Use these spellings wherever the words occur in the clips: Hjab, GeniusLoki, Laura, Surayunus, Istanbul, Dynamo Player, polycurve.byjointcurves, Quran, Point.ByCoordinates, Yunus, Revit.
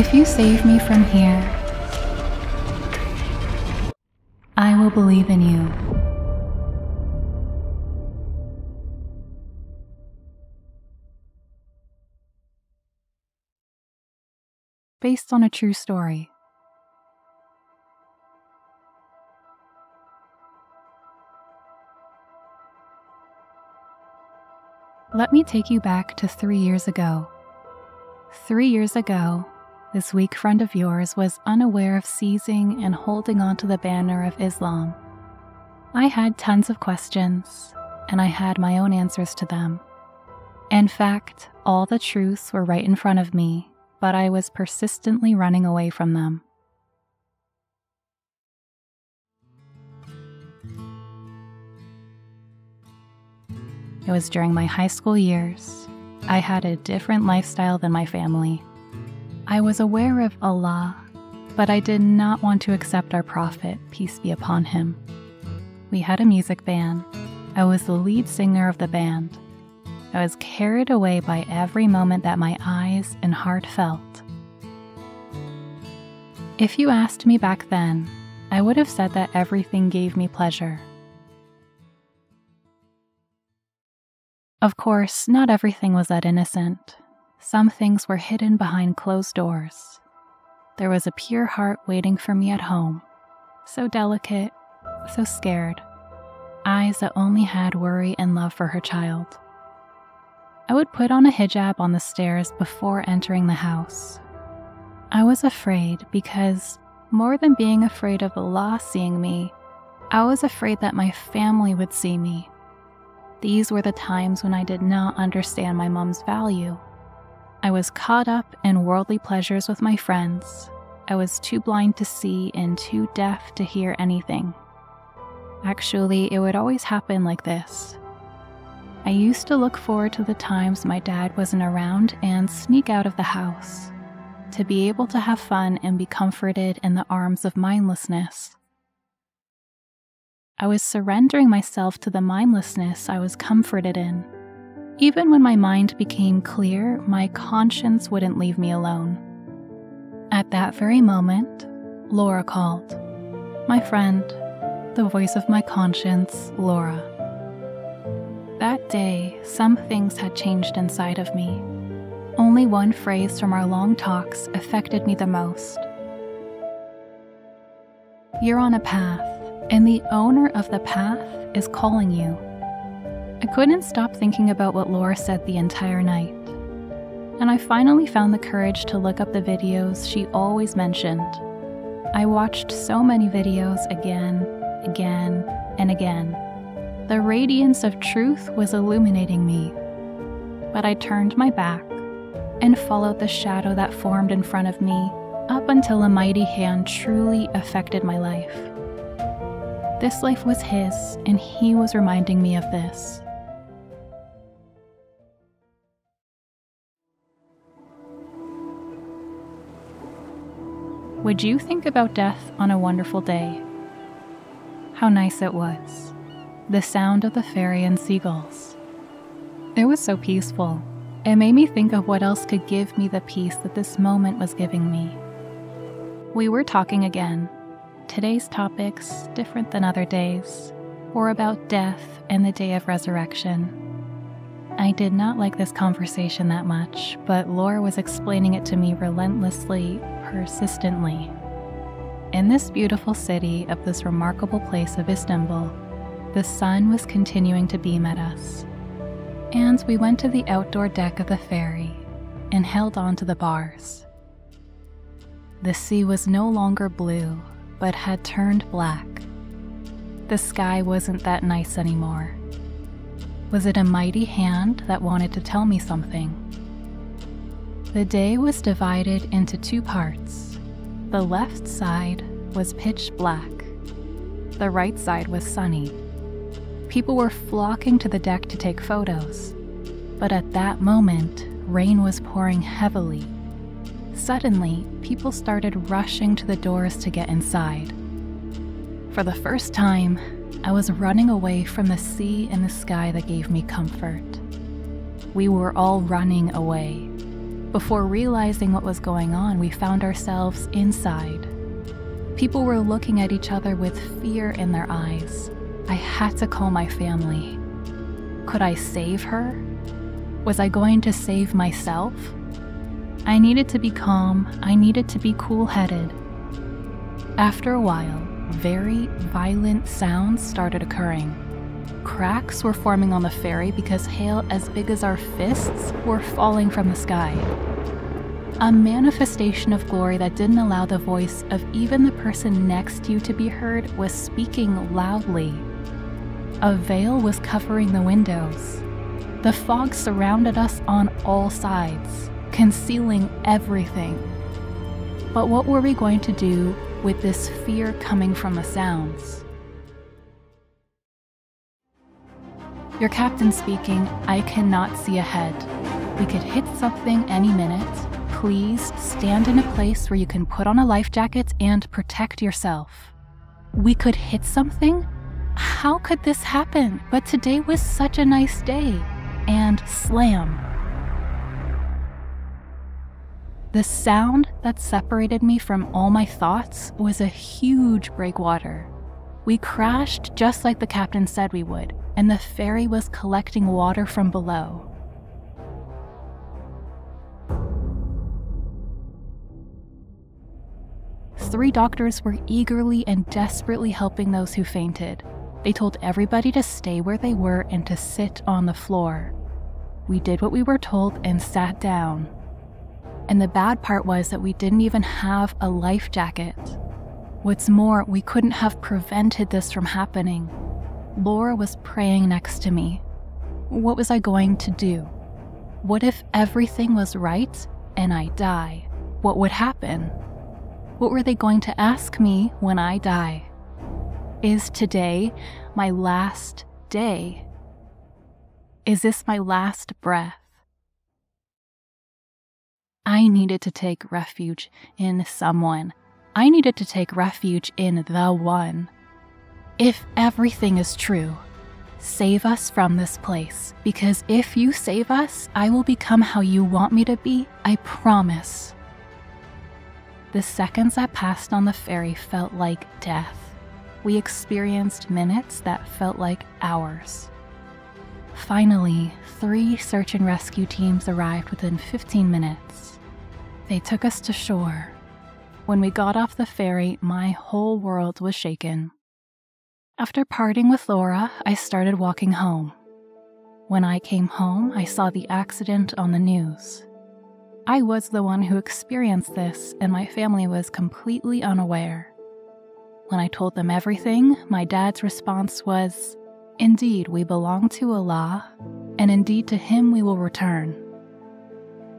If you save me from here, I will believe in you. Based on a true story. Let me take you back to 3 years ago. 3 years ago, this weak friend of yours was unaware of seizing and holding onto the banner of Islam. I had tons of questions, and I had my own answers to them. In fact, all the truths were right in front of me, but I was persistently running away from them. It was during my high school years. I had a different lifestyle than my family. I was aware of Allah, but I did not want to accept our Prophet, peace be upon him. We had a music band. I was the lead singer of the band. I was carried away by every moment that my eyes and heart felt. If you asked me back then, I would have said that everything gave me pleasure. Of course, not everything was that innocent. Some things were hidden behind closed doors. There was a pure heart waiting for me at home, so delicate, so scared, eyes that only had worry and love for her child. I would put on a hijab on the stairs before entering the house. I was afraid because, more than being afraid of Allah seeing me, I was afraid that my family would see me. These were the times when I did not understand my mom's value. I was caught up in worldly pleasures with my friends. I was too blind to see and too deaf to hear anything. Actually, it would always happen like this. I used to look forward to the times my dad wasn't around and sneak out of the house, to be able to have fun and be comforted in the arms of mindlessness. I was surrendering myself to the mindlessness I was comforted in. Even when my mind became clear, my conscience wouldn't leave me alone. At that very moment, Laura called. My friend, the voice of my conscience, Laura. That day, some things had changed inside of me. Only one phrase from our long talks affected me the most. You're on a path, and the owner of the path is calling you. I couldn't stop thinking about what Laura said the entire night, and I finally found the courage to look up the videos she always mentioned. I watched so many videos again and again. The radiance of truth was illuminating me, but I turned my back and followed the shadow that formed in front of me up until a mighty hand truly affected my life. This life was his, and he was reminding me of this. Would you think about death on a wonderful day? How nice it was. The sound of the ferry and seagulls. It was so peaceful. It made me think of what else could give me the peace that this moment was giving me. We were talking again. Today's topics, different than other days, were about death and the day of resurrection. I did not like this conversation that much, but Laura was explaining it to me relentlessly, persistently. In this beautiful city of this remarkable place of Istanbul, the sun was continuing to beam at us, and we went to the outdoor deck of the ferry and held on to the bars. The sea was no longer blue, but had turned black. The sky wasn't that nice anymore. Was it a mighty hand that wanted to tell me something? The day was divided into two parts. The left side was pitch black. The right side was sunny. People were flocking to the deck to take photos, but at that moment, rain was pouring heavily. Suddenly, people started rushing to the doors to get inside. For the first time, I was running away from the sea and the sky that gave me comfort. We were all running away. Before realizing what was going on, we found ourselves inside. People were looking at each other with fear in their eyes. I had to call my family. Could I save her? Was I going to save myself? I needed to be calm. I needed to be cool-headed. After a while, very violent sounds started occurring. Cracks were forming on the ferry because hail as big as our fists were falling from the sky. A manifestation of glory that didn't allow the voice of even the person next to you to be heard was speaking loudly. A veil was covering the windows. The fog surrounded us on all sides, concealing everything. But what were we going to do with this fear coming from the sounds? Your captain speaking, I cannot see ahead. We could hit something any minute. Please stand in a place where you can put on a life jacket and protect yourself. We could hit something? How could this happen? But today was such a nice day. And slam. The sound that separated me from all my thoughts was a huge breakwater. We crashed just like the captain said we would, and the ferry was collecting water from below. Three doctors were eagerly and desperately helping those who fainted. They told everybody to stay where they were and to sit on the floor. We did what we were told and sat down. And the bad part was that we didn't even have a life jacket. What's more, we couldn't have prevented this from happening. Laura was praying next to me. What was I going to do? What if everything was right and I die? What would happen? What were they going to ask me when I die? Is today my last day? Is this my last breath? I needed to take refuge in someone. I needed to take refuge in the one. If everything is true, save us from this place, because if you save us, I will become how you want me to be, I promise. The seconds that passed on the ferry felt like death. We experienced minutes that felt like hours. Finally, three search and rescue teams arrived within 15 minutes. They took us to shore. When we got off the ferry, my whole world was shaken. After parting with Laura, I started walking home. When I came home, I saw the accident on the news. I was the one who experienced this, and my family was completely unaware. When I told them everything, my dad's response was, "Indeed, we belong to Allah, and indeed to Him we will return."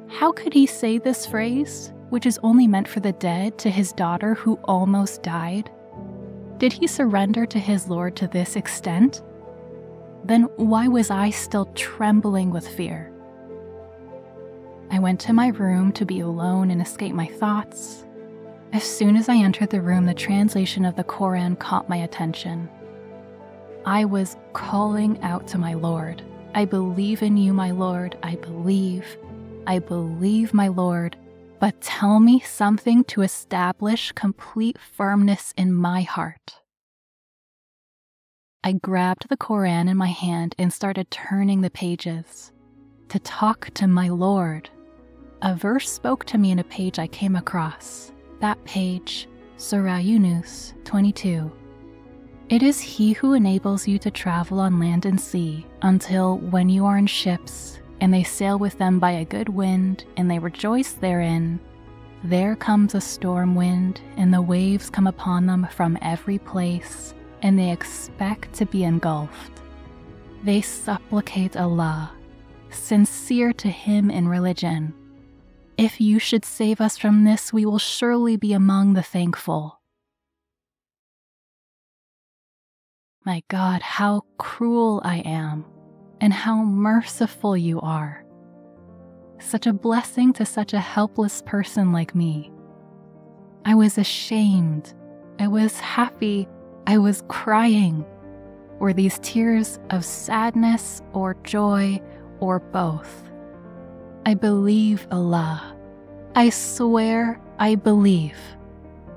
How could he say this phrase, which is only meant for the dead, to his daughter who almost died? Did he surrender to his Lord to this extent? Then why was I still trembling with fear? I went to my room to be alone and escape my thoughts. As soon as I entered the room, the translation of the Quran caught my attention. I was calling out to my Lord. I believe in you, my Lord. I believe, my Lord. But tell me something to establish complete firmness in my heart. I grabbed the Quran in my hand and started turning the pages to talk to my Lord. A verse spoke to me in a page I came across. That page, Surayunus 22. It is He who enables you to travel on land and sea until when you are in ships, and they sail with them by a good wind, and they rejoice therein. There comes a storm wind, and the waves come upon them from every place, and they expect to be engulfed. They supplicate Allah, sincere to Him in religion. If you should save us from this, we will surely be among the thankful. My God, how cruel I am, and how merciful you are. Such a blessing to such a helpless person like me. I was ashamed. I was happy. I was crying. Were these tears of sadness or joy or both? I believe Allah. I swear I believe.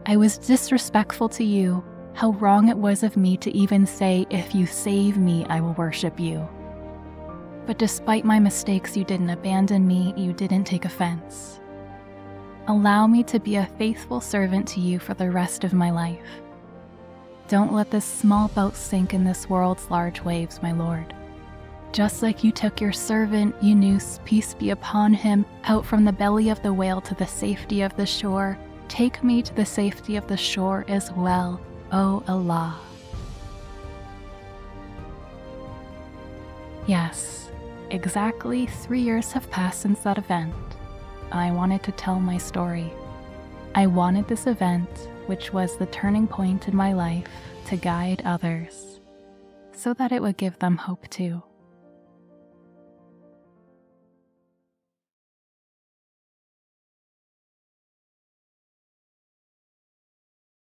I was disrespectful to you. How wrong it was of me to even say, if you save me, I will worship you. But despite my mistakes, you didn't abandon me, you didn't take offense. Allow me to be a faithful servant to you for the rest of my life. Don't let this small boat sink in this world's large waves, my Lord. Just like you took your servant, Yunus, peace be upon him, out from the belly of the whale to the safety of the shore, take me to the safety of the shore as well, O Allah. Yes, exactly 3 years have passed since that event. I wanted to tell my story. I wanted this event, which was the turning point in my life, to guide others, so that it would give them hope too.